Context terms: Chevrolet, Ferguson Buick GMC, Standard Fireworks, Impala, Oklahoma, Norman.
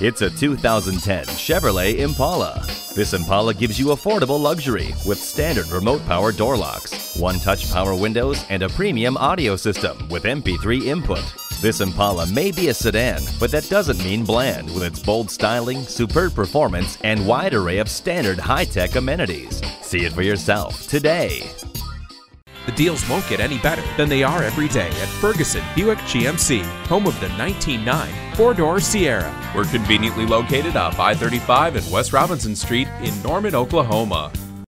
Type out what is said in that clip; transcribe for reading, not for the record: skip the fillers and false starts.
It's a 2010 Chevrolet Impala. This Impala gives you affordable luxury with standard remote power door locks, one-touch power windows, and a premium audio system with MP3 input. This Impala may be a sedan, but that doesn't mean bland with its bold styling, superb performance, and wide array of standard high-tech amenities. See it for yourself today. The deals won't get any better than they are every day at Ferguson Buick GMC, home of the 19.9 four-door Sierra. We're conveniently located off I-35 and West Robinson Street in Norman, Oklahoma.